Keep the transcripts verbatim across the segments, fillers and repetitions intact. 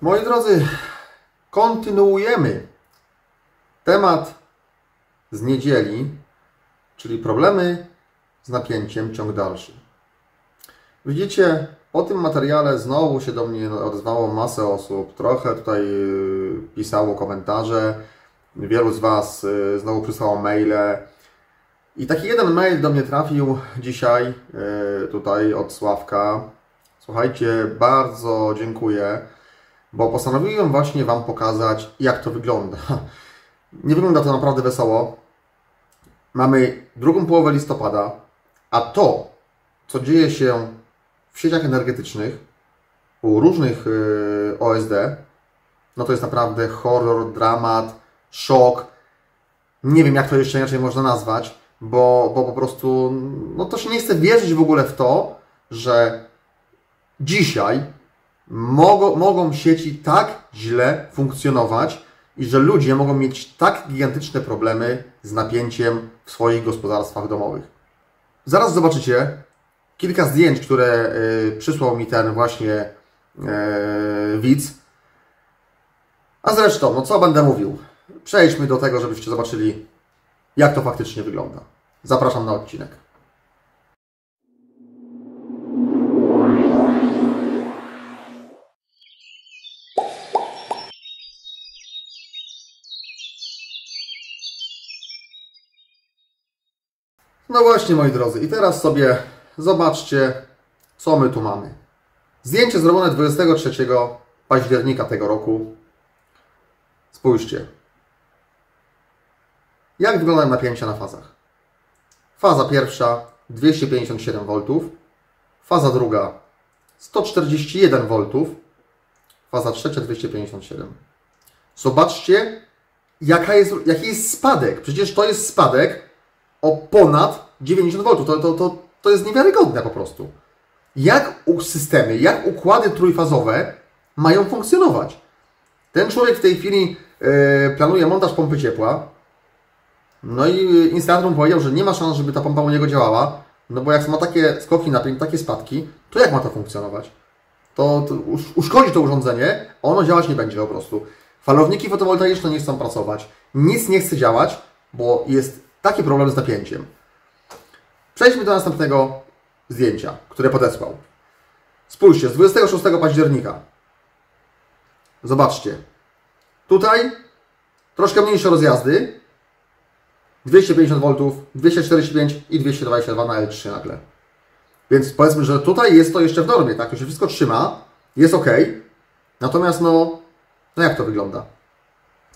Moi drodzy, kontynuujemy temat z niedzieli, czyli problemy z napięciem, ciąg dalszy. Widzicie, o tym materiale znowu się do mnie odezwało masę osób, trochę tutaj pisało komentarze, wielu z Was znowu przysłało maile. I taki jeden mail do mnie trafił dzisiaj, tutaj od Sławka. Słuchajcie, bardzo dziękuję, bo postanowiłem właśnie Wam pokazać, jak to wygląda. Nie wygląda to naprawdę wesoło. Mamy drugą połowę listopada, a to, co dzieje się w sieciach energetycznych, u różnych O S D, no to jest naprawdę horror, dramat, szok. Nie wiem, jak to jeszcze inaczej można nazwać, bo, bo po prostu no to się nie chce wierzyć w ogóle w to, że dzisiaj mogą, mogą sieci tak źle funkcjonować i że ludzie mogą mieć tak gigantyczne problemy z napięciem w swoich gospodarstwach domowych. Zaraz zobaczycie kilka zdjęć, które y, przysłał mi ten właśnie y, widz. A zresztą, no co będę mówił? Przejdźmy do tego, żebyście zobaczyli, jak to faktycznie wygląda. Zapraszam na odcinek. No właśnie, moi drodzy, i teraz sobie zobaczcie, co my tu mamy. Zdjęcie zrobione dwudziestego trzeciego października tego roku. Spójrzcie, jak wyglądają napięcia na fazach. Faza pierwsza dwieście pięćdziesiąt siedem wolt, faza druga sto czterdzieści jeden wolt, faza trzecia dwieście pięćdziesiąt siedem. Zobaczcie, jaka jest, jaki jest spadek. Przecież to jest spadek o ponad dziewięćdziesiąt wolt. To, to, to, to jest niewiarygodne po prostu. Jak systemy, jak układy trójfazowe mają funkcjonować? Ten człowiek w tej chwili planuje montaż pompy ciepła. No i instalator mu powiedział, że nie ma szans, żeby ta pompa u niego działała, no bo jak ma takie skoki napięć, takie spadki, to jak ma to funkcjonować? To, to uszkodzi to urządzenie, a ono działać nie będzie po prostu. Falowniki fotowoltaiczne nie chcą pracować, nic nie chce działać, bo jest taki problem z napięciem. Przejdźmy do następnego zdjęcia, które podesłał. Spójrzcie, z dwudziestego szóstego października. Zobaczcie. Tutaj troszkę mniejsze rozjazdy. dwieście pięćdziesiąt wolt, dwieście czterdzieści pięć i dwieście dwadzieścia dwa na L trzy nagle. Więc powiedzmy, że tutaj jest to jeszcze w normie, tak? To się wszystko trzyma, jest ok. Natomiast no, no jak to wygląda?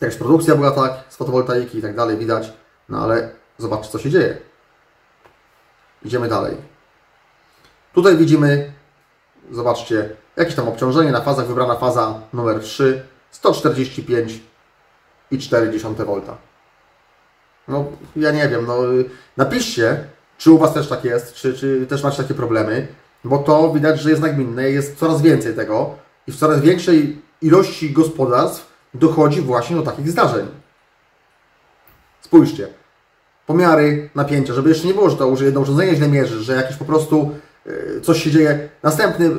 Też produkcja była tak, z fotowoltaiki i tak dalej widać. No ale zobaczcie, co się dzieje. Idziemy dalej. Tutaj widzimy, zobaczcie, jakieś tam obciążenie na fazach, wybrana faza numer trzy, sto czterdzieści pięć i cztery dziesiąte wolt. No, ja nie wiem, no napiszcie, czy u Was też tak jest, czy, czy też macie takie problemy, bo to widać, że jest nagminne, jest coraz więcej tego i w coraz większej ilości gospodarstw dochodzi właśnie do takich zdarzeń. Spójrzcie, pomiary napięcia, żeby jeszcze nie było, że to że jedno urządzenie źle mierzy, że jakieś po prostu yy, coś się dzieje. Następny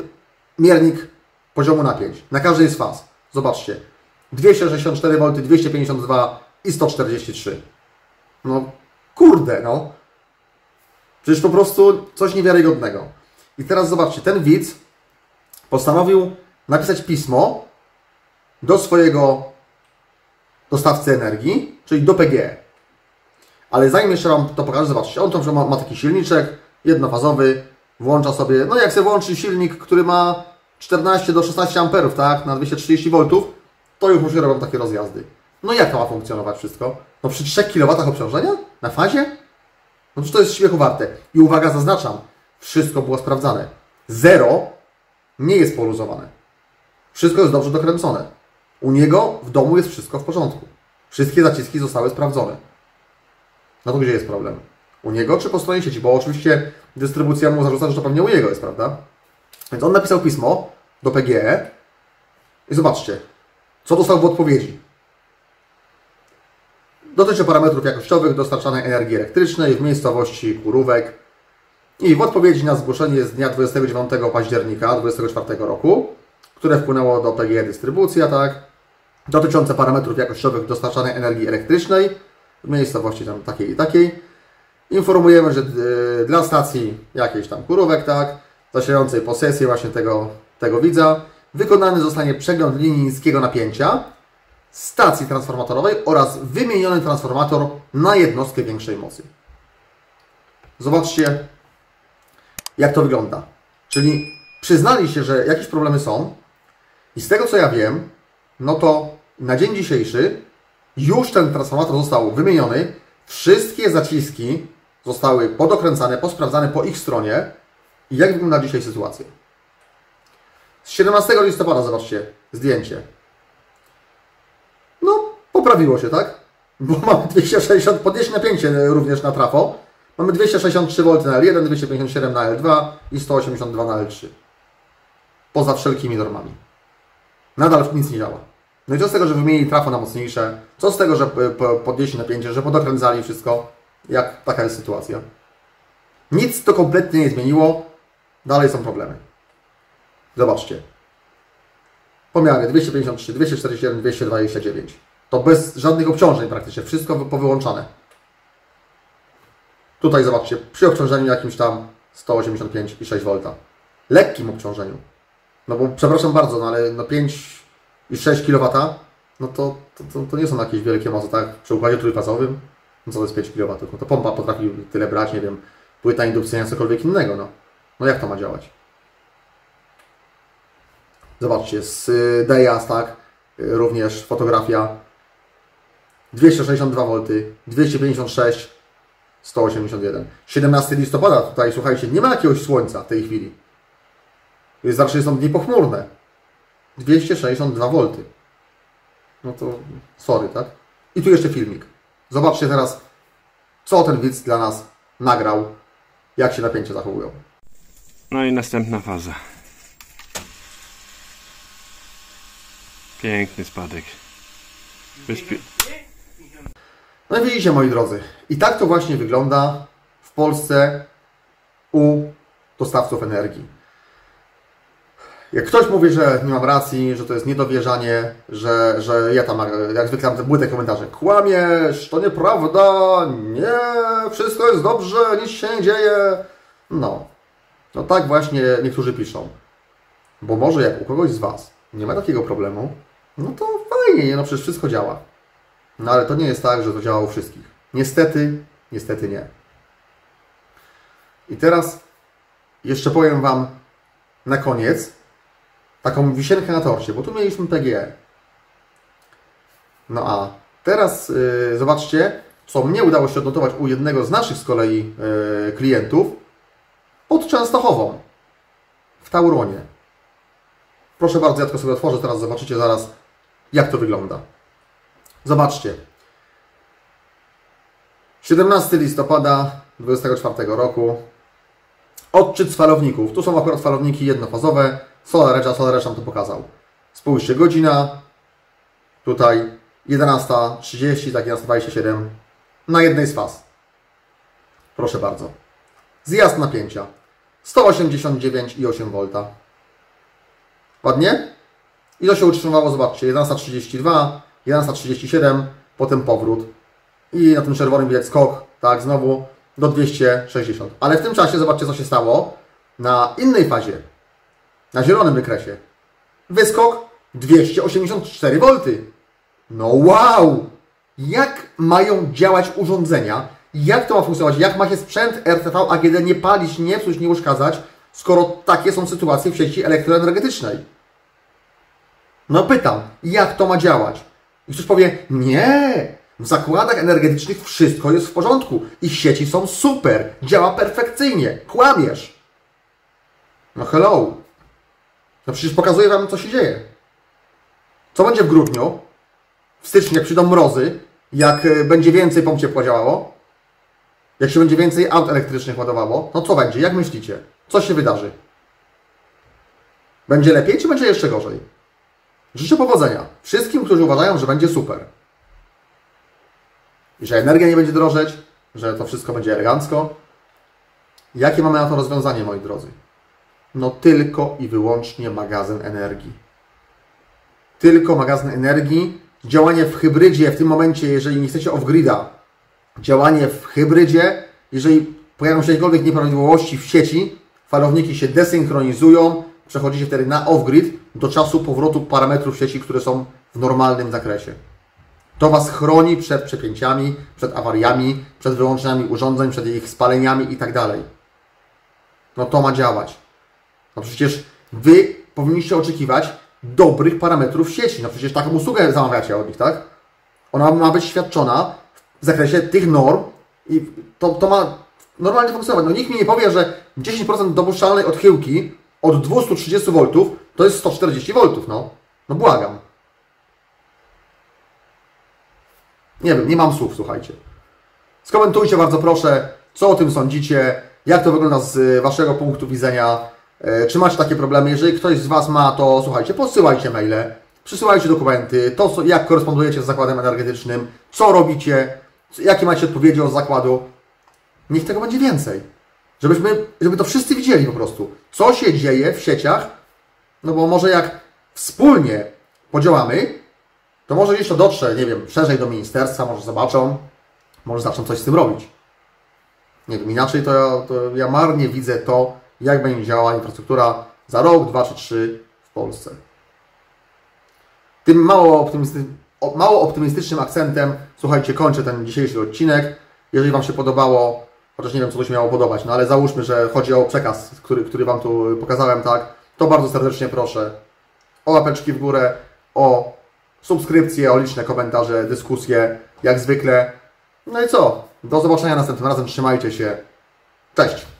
miernik poziomu napięć na każdej z faz. Zobaczcie, dwieście sześćdziesiąt cztery wolt, dwieście pięćdziesiąt dwa i sto czterdzieści trzy. No kurde, no. Przecież po prostu coś niewiarygodnego. I teraz zobaczcie, ten widz postanowił napisać pismo do swojego dostawcy energii, czyli do P G E. Ale zanim jeszcze Wam to pokażę, zobaczcie, on tam ma, ma taki silniczek jednofazowy, włącza sobie, no jak sobie włączy silnik, który ma czternaście do szesnastu amperów, tak, na dwieście trzydzieści wolt, to już mu się robią takie rozjazdy. No jak to ma funkcjonować wszystko? No przy trzech kilowatach obciążenia? Na fazie? No to jest śmiechu warte. I uwaga, zaznaczam, wszystko było sprawdzane. Zero nie jest poluzowane. Wszystko jest dobrze dokręcone. U niego w domu jest wszystko w porządku. Wszystkie zaciski zostały sprawdzone. No to gdzie jest problem? U niego czy po stronie sieci? Bo oczywiście dystrybucja mu zarzuca, że to pewnie u niego jest, prawda? Więc on napisał pismo do P G E i zobaczcie, co dostał w odpowiedzi. Dotyczy parametrów jakościowych dostarczanej energii elektrycznej w miejscowości Kurówek. I w odpowiedzi na zgłoszenie z dnia dwudziestego dziewiątego października dwa tysiące dwudziestego czwartego roku, które wpłynęło do P G E dystrybucja, tak, dotyczące parametrów jakościowych dostarczanej energii elektrycznej w miejscowości tam takiej i takiej. Informujemy, że dla stacji jakiejś tam Kurówek, tak, zasilającej posesję właśnie tego, tego widza, wykonany zostanie przegląd linii niskiego napięcia stacji transformatorowej oraz wymieniony transformator na jednostkę większej mocy. Zobaczcie, jak to wygląda. Czyli przyznaliście, że jakieś problemy są i z tego, co ja wiem, no to na dzień dzisiejszy już ten transformator został wymieniony, wszystkie zaciski zostały podokręcane, posprawdzane po ich stronie. I jak wygląda dzisiaj sytuacja? Z siedemnastego listopada, zobaczcie, zdjęcie. No, poprawiło się, tak? Bo mamy dwieście sześćdziesiąt, podnieśli napięcie również na trafo. Mamy dwieście sześćdziesiąt trzy wolt na L jeden, dwieście pięćdziesiąt siedem na L dwa i sto osiemdziesiąt dwa na L trzy. Poza wszelkimi normami. Nadal nic nie działa. No i co z tego, że wymienili trafo na mocniejsze? Co z tego, że podnieśli napięcie, że podokręcali wszystko? Jak taka jest sytuacja? Nic to kompletnie nie zmieniło. Dalej są problemy. Zobaczcie. Pomiary dwieście pięćdziesiąt trzy, dwieście czterdzieści jeden, dwieście dwadzieścia dziewięć. To bez żadnych obciążeń praktycznie. Wszystko powyłączane. Tutaj zobaczcie. Przy obciążeniu jakimś tam sto osiemdziesiąt pięć i sześć wolt. Lekkim obciążeniu. No bo przepraszam bardzo, no ale no pięć i sześć kilowatów, no to, to, to nie są jakieś wielkie moce, tak? Przy układzie trójfazowym, no co to jest pięć kilowatów? No to pompa potrafi tyle brać, nie wiem, płyta indukcyjna, cokolwiek innego, no. No jak to ma działać? Zobaczcie, z D J A S, tak? Również fotografia. dwieście sześćdziesiąt dwa wolt, dwieście pięćdziesiąt sześć, sto osiemdziesiąt jeden. siedemnastego listopada tutaj, słuchajcie, nie ma jakiegoś słońca w tej chwili. Zawsze są dni pochmurne. dwieście sześćdziesiąt dwa wolt. No to sorry, tak? I tu jeszcze filmik. Zobaczcie teraz, co ten widz dla nas nagrał, jak się napięcie zachowują. No i następna faza. Piękny spadek. Bezpie... No i widzicie, moi drodzy, i tak to właśnie wygląda w Polsce u dostawców energii. Jak ktoś mówi, że nie mam racji, że to jest niedowierzanie, że, że ja tam jak zwykle mam te błyde komentarze, kłamiesz, to nieprawda, nie, wszystko jest dobrze, nic się nie dzieje. No, no tak właśnie niektórzy piszą. Bo może jak u kogoś z Was nie ma takiego problemu, no to fajnie, no przecież wszystko działa. No ale to nie jest tak, że to działa u wszystkich. Niestety, niestety nie. I teraz jeszcze powiem Wam na koniec taką wisienkę na torcie, bo tu mieliśmy P G E. No a teraz yy, zobaczcie, co mnie udało się odnotować u jednego z naszych z kolei yy, klientów pod Częstochową w Tauronie. Proszę bardzo, ja tylko sobie otworzę, teraz zobaczycie zaraz, jak to wygląda. Zobaczcie. siedemnastego listopada dwudziestego czwartego roku. Odczyt z falowników. Tu są akurat falowniki jednofazowe. Solarecza, Solarecz nam to pokazał. Spójrzcie, godzina, tutaj jedenasta trzydzieści, tak jedenasta dwadzieścia siedem, na jednej z faz. Proszę bardzo. Zjazd napięcia sto osiemdziesiąt dziewięć i osiem wolt. Ładnie? I to się utrzymywało, zobaczcie, jedenasta trzydzieści dwa, jedenasta trzydzieści siedem, potem powrót. I na tym czerwonym widać skok, tak, znowu do dwieście sześćdziesiąt. Ale w tym czasie zobaczcie, co się stało na innej fazie. Na zielonym wykresie. Wyskok dwieście osiemdziesiąt cztery wolt. No wow! Jak mają działać urządzenia? Jak to ma funkcjonować? Jak ma się sprzęt R T V A G D nie palić, nie psuć, nie uszkadzać, skoro takie są sytuacje w sieci elektroenergetycznej? No pytam, jak to ma działać? I ktoś powie, nie! W zakładach energetycznych wszystko jest w porządku. Ich sieci są super, działa perfekcyjnie. Kłamiesz! No hello! No przecież pokazuję Wam, co się dzieje. Co będzie w grudniu, w styczniu, jak przyjdą mrozy, jak będzie więcej pomp ciepła działało, jak się będzie więcej aut elektrycznych ładowało, no co będzie? Jak myślicie? Co się wydarzy? Będzie lepiej, czy będzie jeszcze gorzej? Życzę powodzenia wszystkim, którzy uważają, że będzie super. I że energia nie będzie drożeć, że to wszystko będzie elegancko. Jakie mamy na to rozwiązanie, moi drodzy? No tylko i wyłącznie magazyn energii. tylko magazyn energii. Działanie w hybrydzie w tym momencie, jeżeli nie chcecie off-grida, działanie w hybrydzie, jeżeli pojawią się jakiekolwiek nieprawidłowości w sieci, falowniki się desynchronizują, przechodzicie wtedy na off-grid do czasu powrotu parametrów sieci, które są w normalnym zakresie. To Was chroni przed przepięciami, przed awariami, przed wyłączeniami urządzeń, przed ich spaleniami i tak dalej. No to ma działać. No przecież Wy powinniście oczekiwać dobrych parametrów sieci. No przecież taką usługę zamawiacie od nich, tak? Ona ma być świadczona w zakresie tych norm i to, to ma normalnie funkcjonować. No nikt mi nie powie, że dziesięć procent dopuszczalnej odchyłki od dwustu trzydziestu woltów to jest sto czterdzieści woltów, no. No błagam. Nie wiem, nie mam słów, słuchajcie. Skomentujcie bardzo proszę, co o tym sądzicie, jak to wygląda z Waszego punktu widzenia. Czy macie takie problemy? Jeżeli ktoś z Was ma, to słuchajcie, posyłajcie maile, przysyłajcie dokumenty, to co, jak korespondujecie z zakładem energetycznym, co robicie, jakie macie odpowiedzi od zakładu. Niech tego będzie więcej. Żebyśmy, żeby to wszyscy widzieli po prostu, co się dzieje w sieciach, no bo może jak wspólnie podziałamy, to może jeszcze dotrze, nie wiem, szerzej do ministerstwa, może zobaczą, może zaczną coś z tym robić. Nie wiem, inaczej to ja, to ja marnie widzę to, jak będzie działała infrastruktura za rok, dwa czy trzy w Polsce. Tym mało, optymisty, mało optymistycznym akcentem, słuchajcie, kończę ten dzisiejszy odcinek. Jeżeli Wam się podobało, chociaż nie wiem, co to się miało podobać, no ale załóżmy, że chodzi o przekaz, który, który Wam tu pokazałem, tak, to bardzo serdecznie proszę o łapeczki w górę, o subskrypcje, o liczne komentarze, dyskusje, jak zwykle. No i co? Do zobaczenia następnym razem. Trzymajcie się. Cześć!